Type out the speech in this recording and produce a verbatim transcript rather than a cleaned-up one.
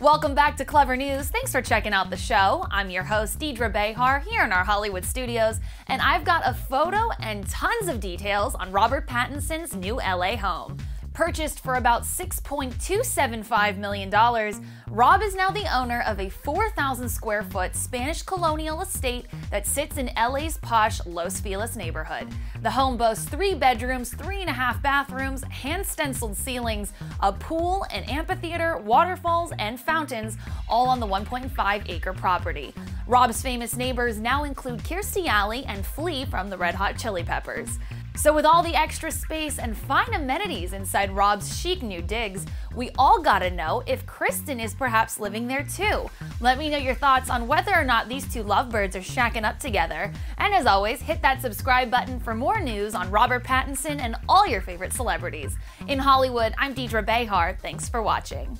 Welcome back to Clevver News. Thanks for checking out the show. I'm your host, Deidre Behar, here in our Hollywood studios, and I've got a photo and tons of details on Robert Pattinson's new L A home. Purchased for about six point two seven five million dollars, Rob is now the owner of a four thousand square foot Spanish colonial estate that sits in L A's posh Los Feliz neighborhood. The home boasts three bedrooms, three and a half bathrooms, hand-stenciled ceilings, a pool, an amphitheater, waterfalls, and fountains, all on the one point five acre property. Rob's famous neighbors now include Kirstie Alley and Flea from the Red Hot Chili Peppers. So with all the extra space and fine amenities inside Rob's chic new digs, we all gotta know if Kristen is perhaps living there too. Let me know your thoughts on whether or not these two lovebirds are shacking up together. And as always, hit that subscribe button for more news on Robert Pattinson and all your favorite celebrities. In Hollywood, I'm Deidre Behar. Thanks for watching.